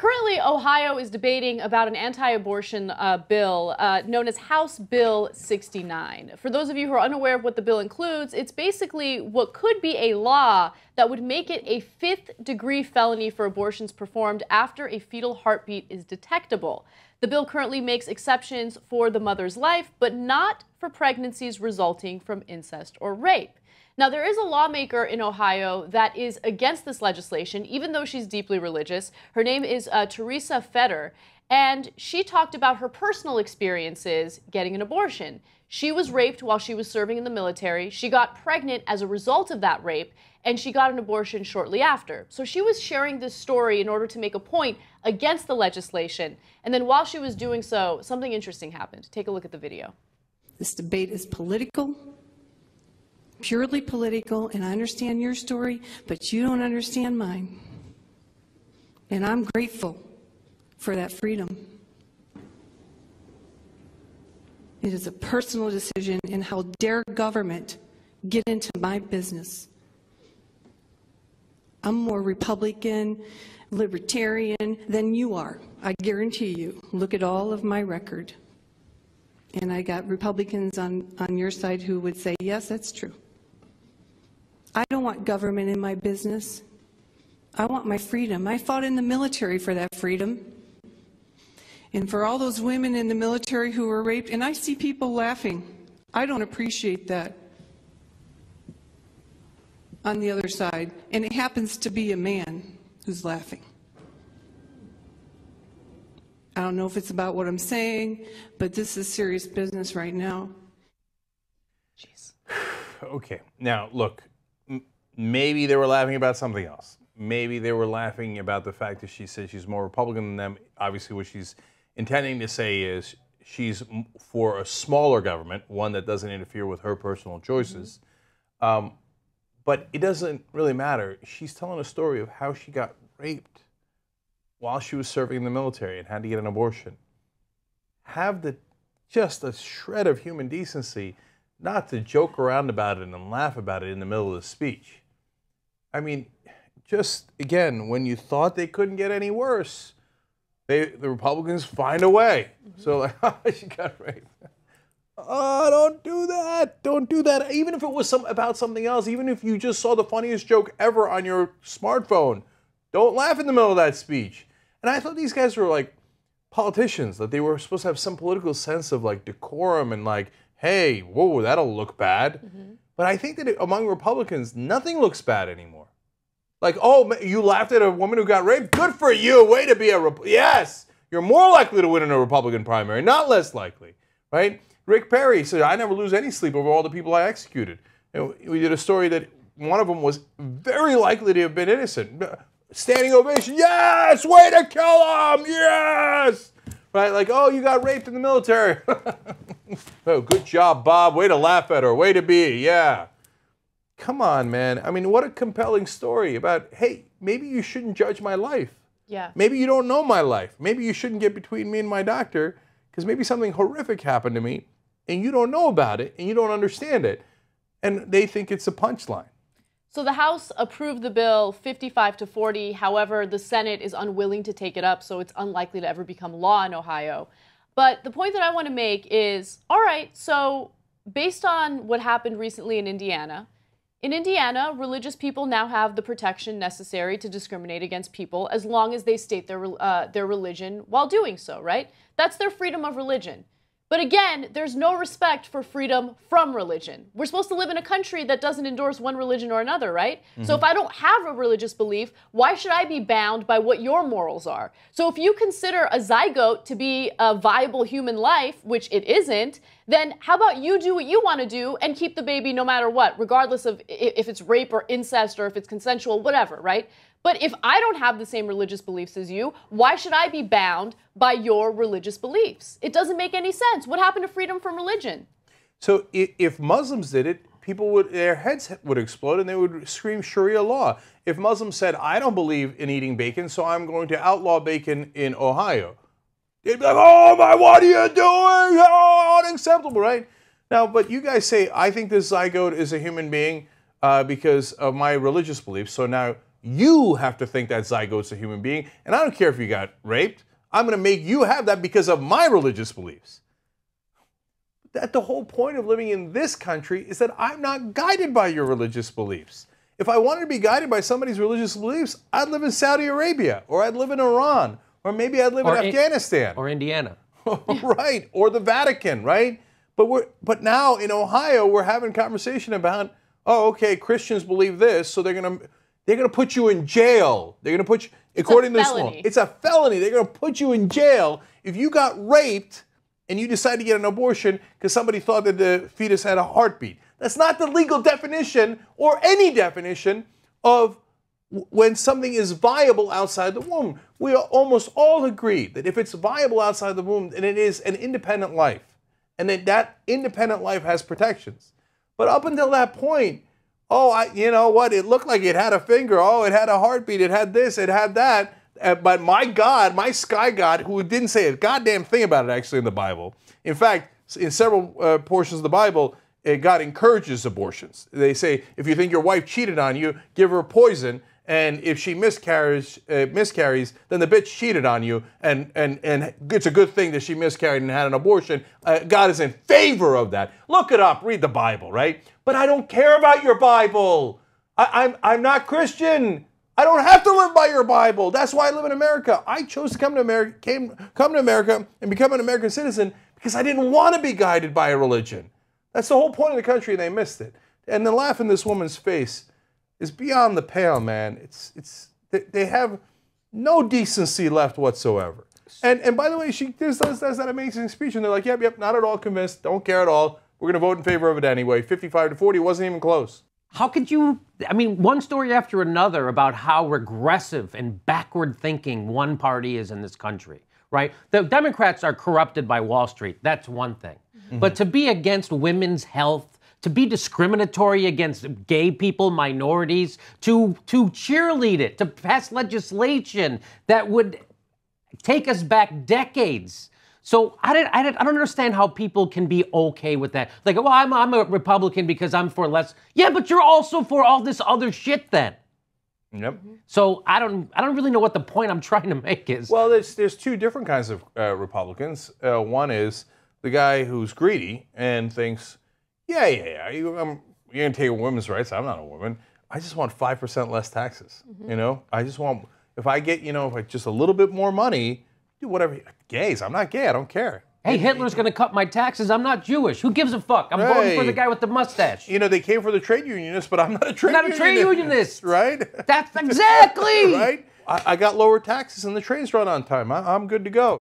Currently, Ohio is debating about an anti-abortion bill known as House Bill 69. For those of you who are unaware of what the bill includes, it's basically what could be a law that would make it a fifth-degree felony for abortions performed after a fetal heartbeat is detectable. The bill currently makes exceptions for the mother's life, but not for pregnancies resulting from incest or rape. Now, there is a lawmaker in Ohio that is against this legislation, even though she's deeply religious. Her name is Teresa Fedor, and she talked about her personal experiences getting an abortion. She was raped while she was serving in the military. She got pregnant as a result of that rape, and she got an abortion shortly after. So she was sharing this story in order to make a point against the legislation. And then while she was doing so, something interesting happened. Take a look at the video. This debate is political. Purely political, and I understand your story, but you don't understand mine. And I'm grateful for that freedom. It is a personal decision, and how dare government get into my business? I'm more Republican, libertarian than you are. I guarantee you. Look at all of my record. And I got Republicans on your side who would say, yes, that's true. I don't want government in my business. I want my freedom. I fought in the military for that freedom. And for all those women in the military who were raped, and I see people laughing. I don't appreciate that on the other side. And it happens to be a man who's laughing. I don't know if it's about what I'm saying, but this is serious business right now. Jeez. Okay. Now, look. Maybe they were laughing about something else. Maybe they were laughing about the fact that she said she's more Republican than them. Obviously, what she's intending to say is she's for a smaller government, one that doesn't interfere with her personal choices. Mm-hmm. But it doesn't really matter. She's telling a story of how she got raped while she was serving in the military and had to get an abortion. Have just a shred of human decency not to joke around about it and laugh about it in the middle of the speech. I mean, just, again, when you thought they couldn't get any worse, the Republicans find a way. Mm-hmm. So, like, she got raped. Oh, don't do that. Don't do that. Even if it was about something else, even if you just saw the funniest joke ever on your smartphone, don't laugh in the middle of that speech. And I thought these guys were, like, politicians, that they were supposed to have some political sense of, like, decorum and, like, hey, whoa, that'll look bad. Mm-hmm. But I think that among Republicans, nothing looks bad anymore. Like, oh, you laughed at a woman who got raped? Good for you. Way to be a Republican. Yes, you're more likely to win in a Republican primary, not less likely, right? Rick Perry said, I never lose any sleep over all the people I executed. You know, we did a story that one of them was very likely to have been innocent. Standing ovation. Yes, way to kill him. Yes. Right, like, oh, you got raped in the military. Oh, good job, Bob. Way to laugh at her. Way to be, yeah. Come on, man. I mean, what a compelling story about, hey, maybe you shouldn't judge my life. Yeah. Maybe you don't know my life. Maybe you shouldn't get between me and my doctor because maybe something horrific happened to me and you don't know about it and you don't understand it. And they think it's a punchline. So the House approved the bill 55-40. However, the Senate is unwilling to take it up, so it's unlikely to ever become law in Ohio. But the point that I want to make is, all right, so based on what happened recently in Indiana, religious people now have the protection necessary to discriminate against people as long as they state their religion while doing so, right? That's their freedom of religion. But again, there's no respect for freedom from religion. We're supposed to live in a country that doesn't endorse one religion or another, right? Mm-hmm. So if I don't have a religious belief, why should I be bound by what your morals are? So if you consider a zygote to be a viable human life, which it isn't, then how about you do what you want to do and keep the baby no matter what, regardless of if it's rape or incest or if it's consensual, whatever, right? But if I don't have the same religious beliefs as you, why should I be bound by your religious beliefs? It doesn't make any sense. What happened to freedom from religion? So if Muslims did it, people would, their heads would explode and they would scream Sharia law. If Muslims said, I don't believe in eating bacon, so I'm going to outlaw bacon in Ohio, they'd be like, oh my, what are you doing? Oh, unacceptable, right? Now, but you guys say, I think this zygote is a human being because of my religious beliefs, so now You have to think that zygote's a human being, and I don't care if you got raped. I'm going to make you have that because of my religious beliefs. That the whole point of living in this country is that I'm not guided by your religious beliefs. If I wanted to be guided by somebody's religious beliefs, I'd live in Saudi Arabia, or I'd live in Iran, or maybe I'd live in Afghanistan. Or Indiana. Right, or the Vatican, right? But now in Ohio, we're having a conversation about, oh, okay, Christians believe this, so they're gonna put you in jail. They're gonna put you, according to this law, it's a felony. They're gonna put you in jail if you got raped and you decide to get an abortion because somebody thought that the fetus had a heartbeat. That's not the legal definition or any definition of when something is viable outside the womb. We are almost all agreed that if it's viable outside the womb, then it is an independent life, and that independent life has protections. But up until that point, oh, you know what, it looked like it had a finger, oh, it had a heartbeat, it had this, it had that, but my God, my sky God, who didn't say a goddamn thing about it actually in the Bible. In fact, in several portions of the Bible, God encourages abortions. They say, if you think your wife cheated on you, give her poison, and if she miscarries, then the bitch cheated on you, and it's a good thing that she miscarried and had an abortion. God is in favor of that. Look it up, read the Bible, right? But I don't care about your Bible. I'm not Christian. I don't have to live by your Bible. That's why I live in America. I chose to come to America and become an American citizen because I didn't want to be guided by a religion. That's the whole point of the country, and they missed it. And the laugh in this woman's face is beyond the pale, man. They have no decency left whatsoever. And by the way, she does that amazing speech, and they're like, yep, not at all convinced, don't care at all. We're going to vote in favor of it anyway. 55-40 wasn't even close. How could you, I mean, one story after another about how regressive and backward thinking one party is in this country, right? The Democrats are corrupted by Wall Street. That's one thing. Mm-hmm. But to be against women's health, to be discriminatory against gay people, minorities, to cheerlead it, to pass legislation that would take us back decades. So I don't understand how people can be okay with that. Like, well, I'm a Republican because I'm for less. Yeah, but you're also for all this other shit then. Yep. So I don't really know what the point I'm trying to make is. Well, there's two different kinds of Republicans. One is the guy who's greedy and thinks, yeah, you're gonna take women's rights. I'm not a woman. I just want 5% less taxes. Mm-hmm. You know, I just want, if I get, you know, if I just a little bit more money. Do whatever. Gays, I'm not gay, I don't care. Hey, Hitler's gonna cut my taxes, I'm not Jewish. Who gives a fuck? I'm voting for the guy with the mustache. You know, they came for the trade unionists, but I'm not a trade unionist. Right? That's exactly! Right? I got lower taxes and the trains run on time. I'm good to go.